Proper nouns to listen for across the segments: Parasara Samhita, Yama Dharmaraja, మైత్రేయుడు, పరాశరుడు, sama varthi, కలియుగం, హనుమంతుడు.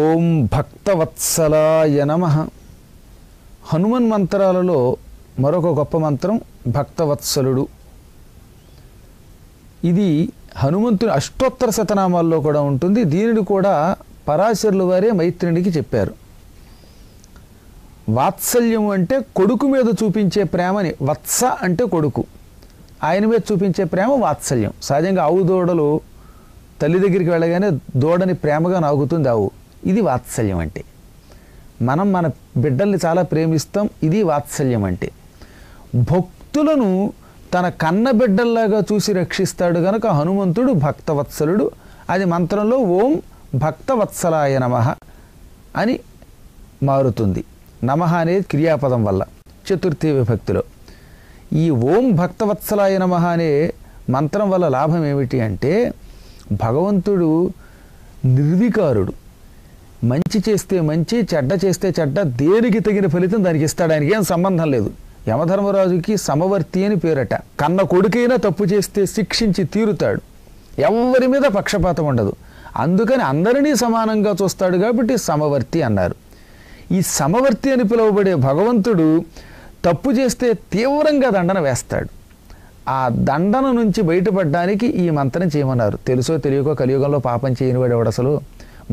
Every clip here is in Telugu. ఓం భక్తవత్సలాయ నమః. హనుమన్ మంత్రాలలో మరొక గొప్ప మంత్రం భక్తవత్సలుడు. ఇది హనుమంతుని అష్టోత్తర శతనామాల్లో కూడా ఉంటుంది. దీనిని కూడా పరాశరులు వారే మైత్రేయునికి చెప్పారు. వాత్సల్యం అంటే కొడుకు మీద చూపించే ప్రేమని, వత్స అంటే కొడుకు, ఆయన మీద చూపించే ప్రేమ వాత్సల్యం. సహజంగా ఆవు దూడలు తల్లి దగ్గరికి వెళ్ళగానే దూడని ప్రేమగా నాగుతుంది ఆవు, ఇది వాత్సల్యం అంటే. మనం మన బిడ్డల్ని చాలా ప్రేమిస్తాం, ఇది వాత్సల్యం అంటే. భక్తులను తన కన్న బిడ్డల్లాగా చూసి రక్షిస్తాడు గనక హనుమంతుడు భక్తవత్సలుడు. అది మంత్రంలో ఓం భక్తవత్సలాయ నమః అని మారుతుంది. నమః అనేది క్రియాపదం వల్ల చతుర్థి విభక్తిలో. ఈ ఓం భక్తవత్సలాయ నమః అనే మంత్రం వల్ల లాభం ఏమిటి అంటే, భగవంతుడు నిర్వికారుడు. మంచి చేస్తే మంచి, చెడ్డ చేస్తే చెడ్డ, దేనికి తగిన ఫలితం దానికి ఇస్తాడు. ఆయనకి ఏం సంబంధం లేదు. యమధర్మరాజుకి సమవర్తి అని పేరట. కన్న కొడుకైనా తప్పు చేస్తే శిక్షించి తీరుతాడు. ఎవరి మీద పక్షపాతం ఉండదు. అందుకని అందరినీ సమానంగా చూస్తాడు కాబట్టి సమవర్తి అన్నారు. ఈ సమవర్తి అని పిలువబడే భగవంతుడు తప్పు చేస్తే తీవ్రంగా దండన వేస్తాడు. ఆ దండన నుంచి బయటపడడానికి ఈ మంత్రం చేయమన్నారు. తెలుసో తెలియకో కలియుగంలో పాపం చేయనివాడు ఎవడసలు?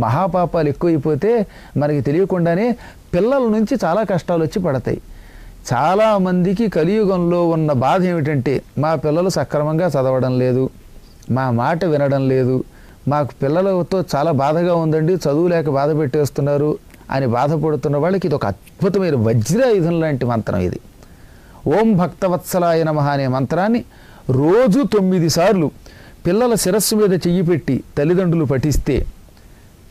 మహాపాపాలు ఎక్కువైపోతే మనకి తెలియకుండానే పిల్లల నుంచి చాలా కష్టాలు వచ్చి పడతాయి. చాలామందికి కలియుగంలో ఉన్న బాధ ఏమిటంటే, మా పిల్లలు సక్రమంగా చదవడం లేదు, మా మాట వినడం లేదు, మాకు పిల్లలతో చాలా బాధగా ఉందండి, చదువు లేక బాధ పెట్టేస్తున్నారు అని బాధపడుతున్న వాళ్ళకి ఇది ఒక అద్భుతమైన వజ్రాయుధం లాంటి మంత్రం. ఇది ఓం భక్తవత్సలాయ నమః అనే మంత్రాన్ని రోజు 9 సార్లు పిల్లల శిరస్సు మీద చెయ్యి పెట్టి తల్లిదండ్రులు పఠిస్తే,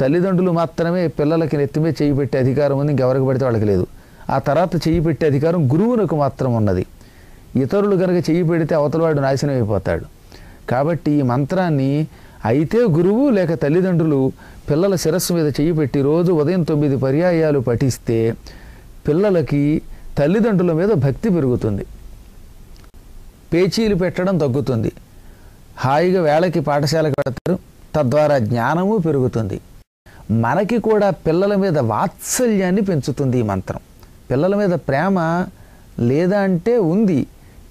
తల్లిదండ్రులు మాత్రమే పిల్లలకి నెత్తిమే చెయ్యి పెట్టే అధికారం ఉంది, ఇంకెవరికి పడితే వాళ్ళకి లేదు. ఆ తర్వాత చెయ్యి పెట్టే అధికారం గురువునకు మాత్రం ఉన్నది. ఇతరులు కనుక చెయ్యి పెడితే అవతలవాడు నాశనం అయిపోతాడు. కాబట్టి ఈ మంత్రాన్ని అయితే గురువు లేక తల్లిదండ్రులు పిల్లల శిరస్సు మీద చెయ్యి పెట్టి రోజు ఉదయం 9 పర్యాయాలు పఠిస్తే పిల్లలకి తల్లిదండ్రుల మీద భక్తి పెరుగుతుంది, పేచీలు పెట్టడం తగ్గుతుంది, హాయిగా వేళకి పాఠశాలకు వెళ్తారు, తద్వారా జ్ఞానము పెరుగుతుంది. మనకి కూడా పిల్లల మీద వాత్సల్యాన్ని పెంచుతుంది ఈ మంత్రం. పిల్లల మీద ప్రేమ లేదా అంటే ఉంది,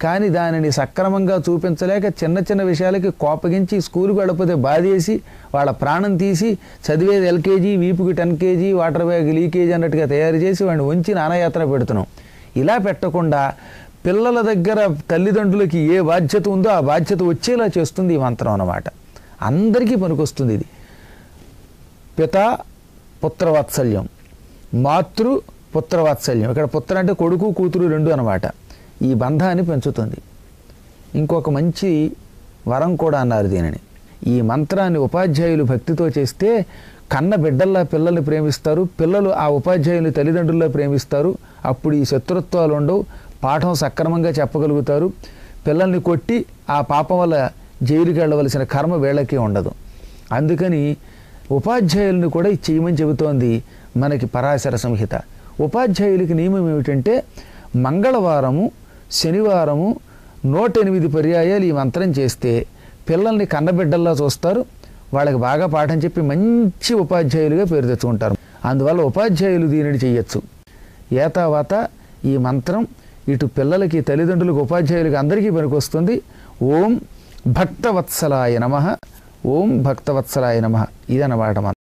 కానీ దానిని సక్రమంగా చూపించలేక చిన్న చిన్న విషయాలకి కోపగించి స్కూల్కి వెళ్ళకపోతే బాధేసి వాళ్ళ ప్రాణం తీసి చదివేది LKG, వీపుకి 10 kg, వాటర్ బ్యాగ్ లీకేజ్ అన్నట్టుగా తయారు చేసి వాడిని ఉంచి నానాయాత్ర పెడుతున్నాం. ఇలా పెట్టకుండా పిల్లల దగ్గర తల్లిదండ్రులకి ఏ బాధ్యత ఉందో ఆ బాధ్యత వచ్చేలా చేస్తుంది ఈ మంత్రం అన్నమాట. అందరికీ పనికొస్తుంది ఇది. పిత పుత్రవాత్సల్యం, మాతృ పుత్రవాత్సల్యం. ఇక్కడ పుత్ర అంటే కొడుకు కూతురు రెండు అన్నమాట. ఈ బంధాన్ని పెంచుతుంది. ఇంకొక మంచి వరం కూడా అన్నారు దీనిని. ఈ మంత్రాన్ని ఉపాధ్యాయులు భక్తితో చేస్తే కన్న బిడ్డల్లా పిల్లల్ని ప్రేమిస్తారు, పిల్లలు ఆ ఉపాధ్యాయులు తల్లిదండ్రుల్లో ప్రేమిస్తారు. అప్పుడు ఈ శత్రుత్వాలు ఉండవు, పాఠం సక్రమంగా చెప్పగలుగుతారు. పిల్లల్ని కొట్టి ఆ పాపం వల్ల జైలుకి వెళ్ళవలసిన కర్మ వీళ్ళకి ఉండదు. అందుకని ఉపాధ్యాయులను కూడా ఇది చేయమని చెబుతోంది మనకి పరాశర సంహిత. ఉపాధ్యాయులకి నియమం ఏమిటంటే, మంగళవారము శనివారము 108 పర్యాయాలు ఈ మంత్రం చేస్తే పిల్లల్ని కన్నబిడ్డల్లా చూస్తారు, వాళ్ళకి బాగా పాఠం చెప్పి మంచి ఉపాధ్యాయులుగా పేరు తెచ్చుకుంటారు. అందువల్ల ఉపాధ్యాయులు దీనిని చేయొచ్చు. ఏతావాత ఈ మంత్రం ఇటు పిల్లలకి, తల్లిదండ్రులకు, ఉపాధ్యాయులకు అందరికీ పనికొస్తుంది. ఓం భక్తవత్సలాయ నమః, ఓం భక్తవత్సలాయ నమః, ఇదన్నమాట మంత్రం.